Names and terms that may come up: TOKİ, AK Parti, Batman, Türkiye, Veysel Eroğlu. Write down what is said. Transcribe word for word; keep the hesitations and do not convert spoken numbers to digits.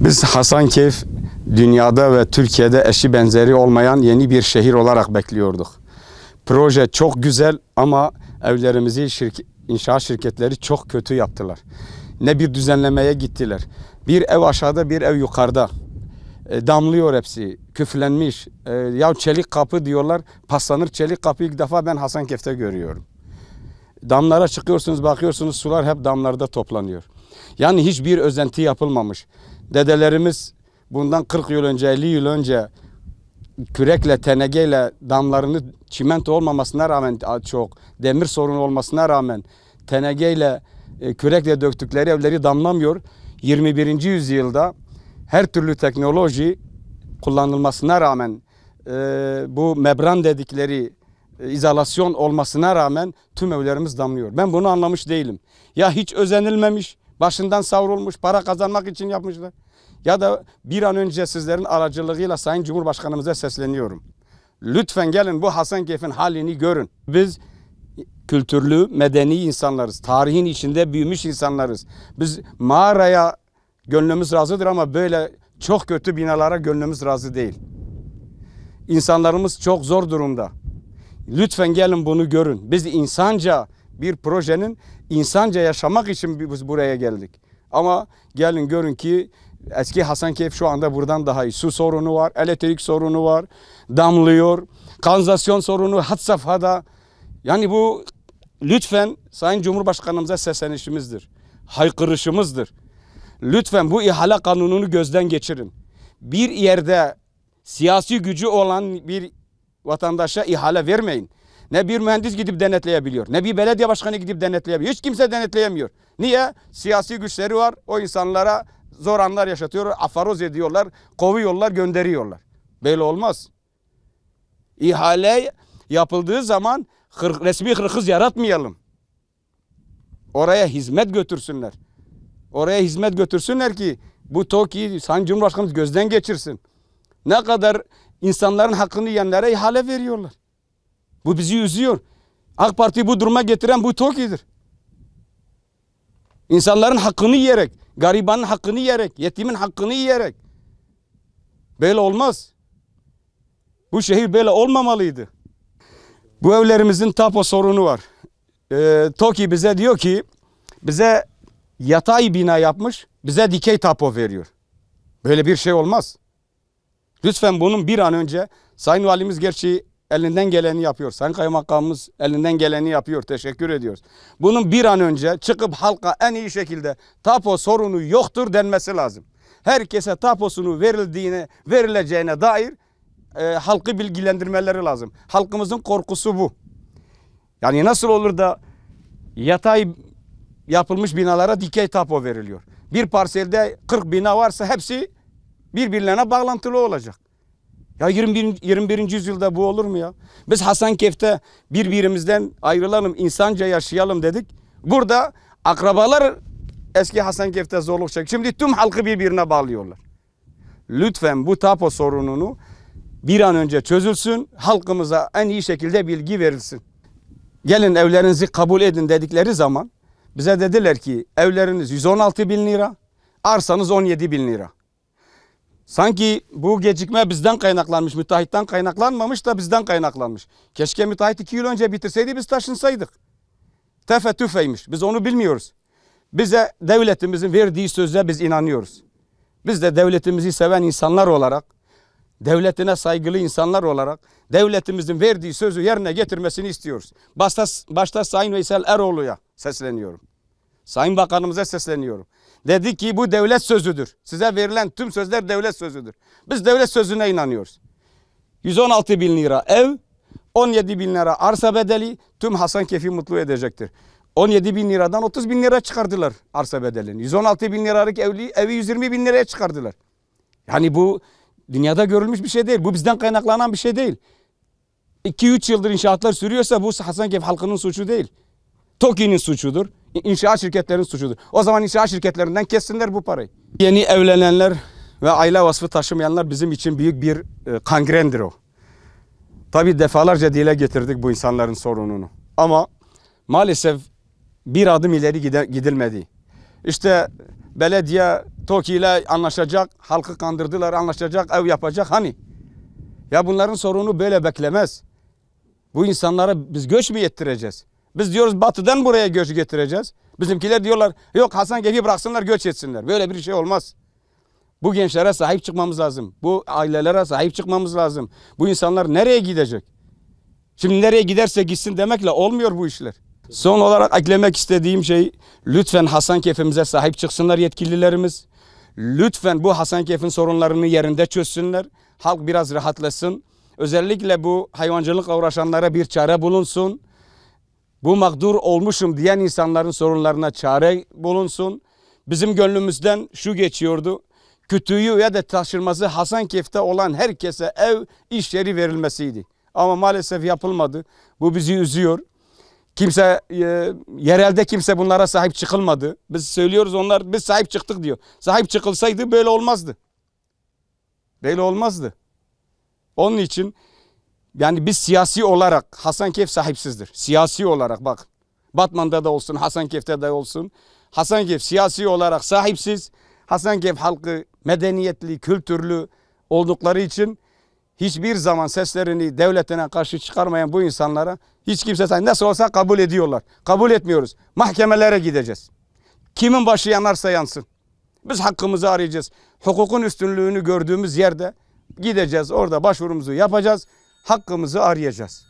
Biz Hasankeyf dünyada ve Türkiye'de eşi benzeri olmayan yeni bir şehir olarak bekliyorduk. Proje çok güzel ama evlerimizi şirket, inşaat şirketleri çok kötü yaptılar. Ne bir düzenlemeye gittiler. Bir ev aşağıda, bir ev yukarıda. E, damlıyor hepsi, küflenmiş. E, ya çelik kapı diyorlar, paslanır çelik kapı ilk defa ben Hasankeyf'te görüyorum. Damlara çıkıyorsunuz, bakıyorsunuz sular hep damlarda toplanıyor. Yani hiçbir özenti yapılmamış. Dedelerimiz bundan kırk yıl önce, elli yıl önce kürekle, tenegeyle damlarını çimento olmamasına rağmen çok, demir sorunu olmasına rağmen tenegeyle, kürekle döktükleri evleri damlamıyor. yirmi birinci yüzyılda her türlü teknoloji kullanılmasına rağmen bu membran dedikleri izolasyon olmasına rağmen tüm evlerimiz damlıyor. Ben bunu anlamış değilim. Ya hiç özenilmemiş, başından savrulmuş, para kazanmak için yapmışlar. Ya da bir an önce sizlerin aracılığıyla Sayın Cumhurbaşkanımıza sesleniyorum. Lütfen gelin bu Hasankeyf'in halini görün. Biz kültürlü, medeni insanlarız. Tarihin içinde büyümüş insanlarız. Biz mağaraya gönlümüz razıdır ama böyle çok kötü binalara gönlümüz razı değil. İnsanlarımız çok zor durumda. Lütfen gelin bunu görün. Biz insanca bir projenin insanca yaşamak için biz buraya geldik. Ama gelin görün ki eski Hasankeyf şu anda buradan daha iyi. Su sorunu var, elektrik sorunu var, damlıyor, kanalizasyon sorunu had safhada. Yani bu lütfen Sayın Cumhurbaşkanımıza seslenişimizdir, haykırışımızdır. Lütfen bu ihale kanununu gözden geçirin. Bir yerde siyasi gücü olan bir vatandaşa ihale vermeyin. Ne bir mühendis gidip denetleyebiliyor, ne bir belediye başkanı gidip denetleyebiliyor. Hiç kimse denetleyemiyor. Niye? Siyasi güçleri var. O insanlara zor anlar yaşatıyor, afaroz ediyorlar, kovuyorlar, gönderiyorlar. Böyle olmaz. İhale yapıldığı zaman resmi hırkız yaratmayalım. Oraya hizmet götürsünler. Oraya hizmet götürsünler ki bu TOKİ'yi Sayın Cumhurbaşkanımız gözden geçirsin. Ne kadar insanların hakkını yiyenlere ihale veriyorlar. Bu bizi üzüyor. AK Parti'yi bu duruma getiren bu TOKİ'dir. İnsanların hakkını yiyerek, garibanın hakkını yiyerek, yetimin hakkını yiyerek. Böyle olmaz. Bu şehir böyle olmamalıydı. Bu evlerimizin tapo sorunu var. Ee, TOKİ bize diyor ki, bize yatay bina yapmış, bize dikey tapo veriyor. Böyle bir şey olmaz. Lütfen bunun bir an önce, Sayın Valimiz gerçi elinden geleni yapıyor. Sayın Kaymakamımız elinden geleni yapıyor. Teşekkür ediyoruz. Bunun bir an önce çıkıp halka en iyi şekilde tapo sorunu yoktur denmesi lazım. Herkese taposunu verildiğine, verileceğine dair e, halkı bilgilendirmeleri lazım. Halkımızın korkusu bu. Yani nasıl olur da yatay yapılmış binalara dikey tapo veriliyor. Bir parselde kırk bina varsa hepsi birbirlerine bağlantılı olacak. Ya yirmi birinci yüzyılda bu olur mu ya? Biz Hasankeyf'te birbirimizden ayrılalım, insanca yaşayalım dedik. Burada akrabalar eski Hasankeyf'te zorluk çekiyor. Şimdi tüm halkı birbirine bağlıyorlar. Lütfen bu tapo sorununu bir an önce çözülsün, halkımıza en iyi şekilde bilgi verilsin. Gelin evlerinizi kabul edin dedikleri zaman bize dediler ki evleriniz yüz on altı bin lira, arsanız on yedi bin lira. Sanki bu gecikme bizden kaynaklanmış, müteahhitten kaynaklanmamış da bizden kaynaklanmış. Keşke müteahhit iki yıl önce bitirseydi biz taşınsaydık. Tefe tüfeymiş, biz onu bilmiyoruz. Bize devletimizin verdiği sözle biz inanıyoruz. Biz de devletimizi seven insanlar olarak, devletine saygılı insanlar olarak devletimizin verdiği sözü yerine getirmesini istiyoruz. Başta, başta Sayın Veysel Eroğlu'ya sesleniyorum. Sayın Bakanımıza sesleniyorum. Dedi ki bu devlet sözüdür. Size verilen tüm sözler devlet sözüdür. Biz devlet sözüne inanıyoruz. yüz on altı bin lira ev, on yedi bin lira arsa bedeli tüm Hasankeyf'i mutlu edecektir. on yedi bin liradan otuz bin lira çıkardılar arsa bedelini. yüz on altı bin liralık evli, evi yüz yirmi bin liraya çıkardılar. Yani bu dünyada görülmüş bir şey değil. Bu bizden kaynaklanan bir şey değil. iki üç yıldır inşaatlar sürüyorsa bu Hasankeyf halkının suçu değil. TOKİ'nin suçudur. İnşaat şirketlerinin suçudur. O zaman inşaat şirketlerinden kessinler bu parayı. Yeni evlenenler ve aile vasfı taşımayanlar bizim için büyük bir kangrendir o. Tabii defalarca dile getirdik bu insanların sorununu. Ama maalesef bir adım ileri gidilmedi. İşte belediye TOKİ ile anlaşacak, halkı kandırdılar, anlaşacak, ev yapacak. Hani? Ya bunların sorunu böyle beklemez. Bu insanlara biz göç mü yettireceğiz? Biz diyoruz batıdan buraya göç getireceğiz. Bizimkiler diyorlar yok Hasankeyf'i bıraksınlar göç etsinler. Böyle bir şey olmaz. Bu gençlere sahip çıkmamız lazım. Bu ailelere sahip çıkmamız lazım. Bu insanlar nereye gidecek? Şimdi nereye giderse gitsin demekle olmuyor bu işler. Son olarak eklemek istediğim şey lütfen Hasankeyf'imize sahip çıksınlar yetkililerimiz. Lütfen bu Hasankeyf'in sorunlarını yerinde çözsünler. Halk biraz rahatlasın. Özellikle bu hayvancılıkla uğraşanlara bir çare bulunsun. Bu mağdur olmuşum diyen insanların sorunlarına çare bulunsun. Bizim gönlümüzden şu geçiyordu. Kütüğü ya da taşırması Hasankeyf'te olan herkese ev, iş yeri verilmesiydi. Ama maalesef yapılmadı. Bu bizi üzüyor. Kimse, e, yerelde kimse bunlara sahip çıkılmadı. Biz söylüyoruz onlar biz sahip çıktık diyor. Sahip çıkılsaydı böyle olmazdı. Böyle olmazdı. Onun için... Yani biz siyasi olarak Hasankeyf sahipsizdir. Siyasi olarak bak. Batman'da da olsun, Hasankeyf'te de olsun. Hasankeyf siyasi olarak sahipsiz. Hasankeyf halkı medeniyetli, kültürlü oldukları için hiçbir zaman seslerini devletine karşı çıkarmayan bu insanlara hiç kimse nasıl olsa kabul ediyorlar. Kabul etmiyoruz. Mahkemelere gideceğiz. Kimin başı yanarsa yansın. Biz hakkımızı arayacağız. Hukukun üstünlüğünü gördüğümüz yerde gideceğiz. Orada başvurumuzu yapacağız. Hakkımızı arayacağız.